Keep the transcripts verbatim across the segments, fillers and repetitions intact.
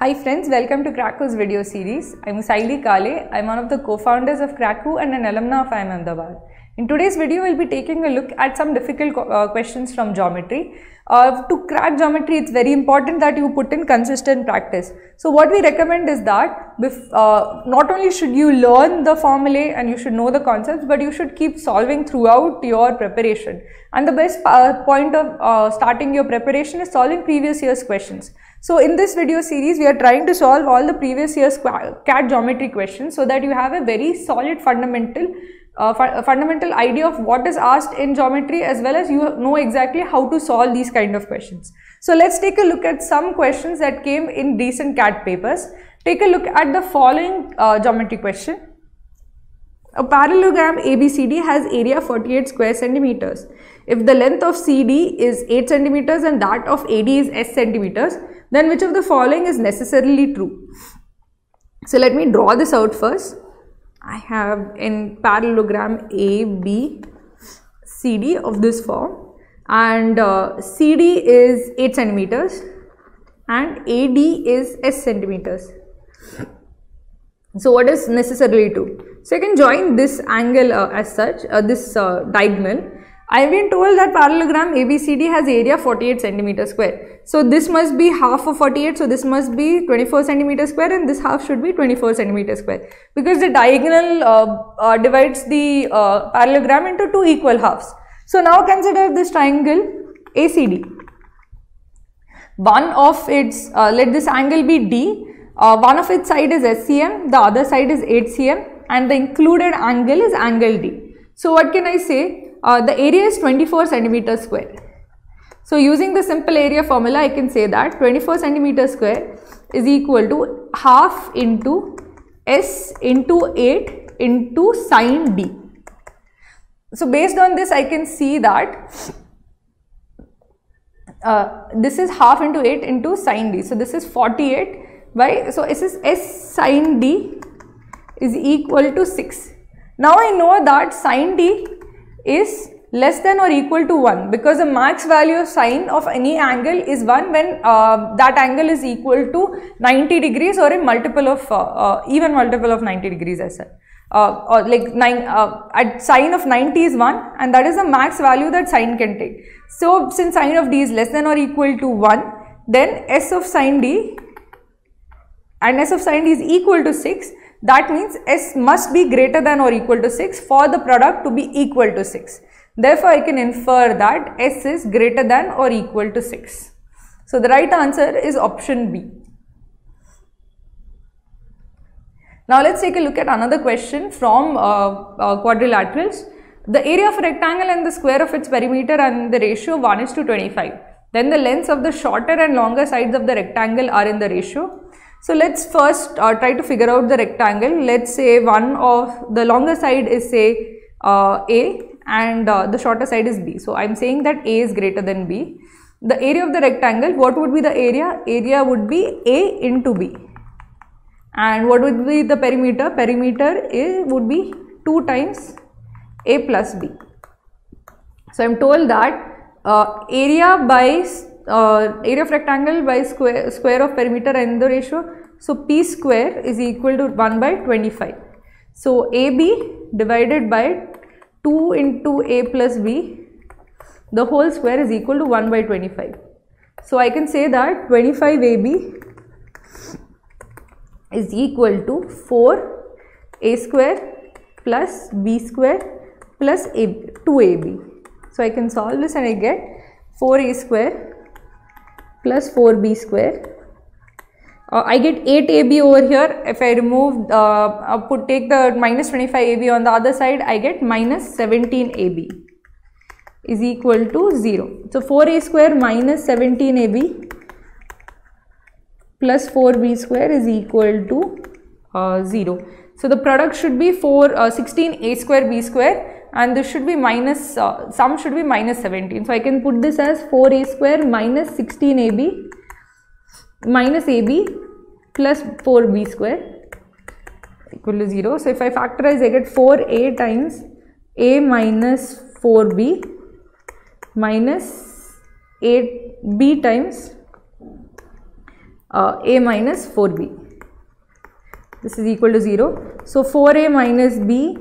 Hi friends, welcome to Cracku's video series. I am Sai Dhee Kale. I am one of the co-founders of Cracku and an alumna of I I M Ahmedabad. In today's video, we will be taking a look at some difficult uh, questions from geometry. Uh, to crack geometry, it's very important that you put in consistent practice. So what we recommend is that uh, not only should you learn the formulae and you should know the concepts, but you should keep solving throughout your preparation. And the best uh, point of uh, starting your preparation is solving previous year's questions. So in this video series, we are trying to solve all the previous year's C A T geometry questions so that you have a very solid fundamental Uh, fu a fundamental idea of what is asked in geometry, as well as you know exactly how to solve these kind of questions. So let's take a look at some questions that came in recent C A T papers. Take a look at the following uh, geometry question. A parallelogram A B C D has area forty-eight square centimeters. If the length of C D is eight centimeters and that of A D is S centimeters, then which of the following is necessarily true? So let me draw this out first. I have in parallelogram A B C D of this form, and uh, C D is eight centimeters and A D is S centimeters. So what is necessarily true? So I can join this angle uh, as such, uh, this uh, diagonal. I have been told that parallelogram A B C D has area forty-eight centimeter square. So this must be half of forty-eight. So this must be twenty-four centimeter square, and this half should be twenty-four centimeter square, because the diagonal uh, uh, divides the uh, parallelogram into two equal halves. So now consider this triangle A C D. One of its uh, let this angle be D. Uh, one of its side is S C M, the other side is eight C M, and the included angle is angle D. So what can I say? Uh, the area is twenty-four centimeter square. So using the simple area formula, I can say that twenty-four centimeter square is equal to half into S into eight into sine D. So based on this, I can see that uh, this is half into eight into sine D. So this is forty-eight by, so this is S sine D is equal to six. Now I know that sine D is less than or equal to one, because the max value of sine of any angle is one when uh, that angle is equal to ninety degrees or a multiple of uh, uh, even multiple of ninety degrees as well. Uh, or like nine, uh, at sine of ninety is one, and that is the max value that sine can take. So since sine of D is less than or equal to one, then S of sine D and S of sine D is equal to six. That means S must be greater than or equal to six for the product to be equal to six. Therefore, I can infer that S is greater than or equal to six. So the right answer is option B. Now let's take a look at another question from uh, uh, quadrilaterals. The area of a rectangle and the square of its perimeter and the ratio one is to twenty-five. Then the lengths of the shorter and longer sides of the rectangle are in the ratio. So let's first uh, try to figure out the rectangle. Let's say one of the longer side is say uh, A, and uh, the shorter side is B. So I'm saying that A is greater than B. The area of the rectangle, what would be the area? Area would be A into B. And what would be the perimeter? Perimeter is, would be two times A plus B. So I'm told that uh, area by Uh, area of rectangle by square, square of perimeter and the ratio. So P square is equal to one by twenty-five. So A B divided by two into A plus B, the whole square is equal to one by twenty-five. So I can say that twenty-five A B is equal to four A square plus B square plus two A B. So I can solve this and I get four A square plus four B square. Uh, I get eight A B over here. If I remove, uh, put take the minus twenty-five A B on the other side, I get minus seventeen A B is equal to zero. So four A square minus seventeen A B plus four B square is equal to uh, zero. So the product should be sixteen A square B square. And this should be minus, uh, sum should be minus seventeen. So I can put this as four A square minus sixteen A B minus A B plus four B square equal to zero. So if I factorize, I get four A times A minus four B minus eight B times uh, a minus four b. This is equal to zero. So, four a minus b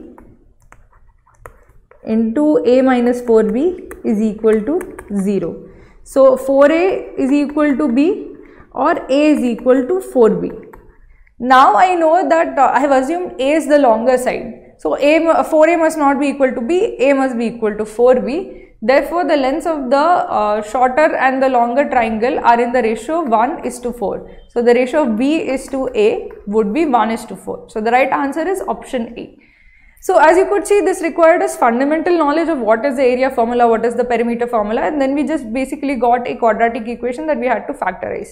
into a minus four b is equal to zero. So, four a is equal to b or a is equal to four b. Now, I know that uh, I have assumed a is the longer side. So, a, four a must not be equal to b, a must be equal to four b. Therefore, the lengths of the uh, shorter and the longer triangle are in the ratio one is to four. So, the ratio of b is to a would be one is to four. So, the right answer is option A. So, as you could see, this required us fundamental knowledge of what is the area formula, what is the perimeter formula, and then we just basically got a quadratic equation that we had to factorize.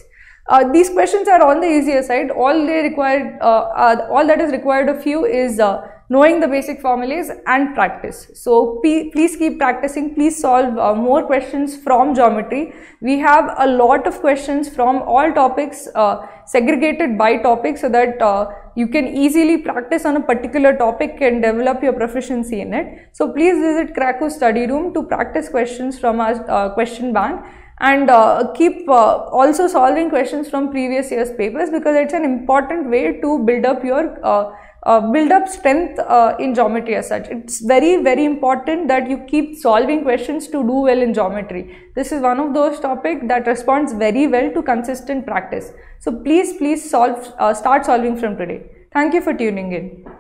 Uh, these questions are on the easier side. All they required, uh, uh, all that is required of you is uh, knowing the basic formulas and practice. So, please keep practicing, please solve uh, more questions from geometry. We have a lot of questions from all topics uh, segregated by topic so that uh, you can easily practice on a particular topic and develop your proficiency in it. So, please visit Cracku study room to practice questions from our uh, question bank. And uh, keep uh, also solving questions from previous year's papers, because it's an important way to build up your uh, uh, build up strength uh, in geometry as such. It's very very important that you keep solving questions to do well in geometry. This is one of those topics that responds very well to consistent practice. So please please solve uh, start solving from today. Thank you for tuning in.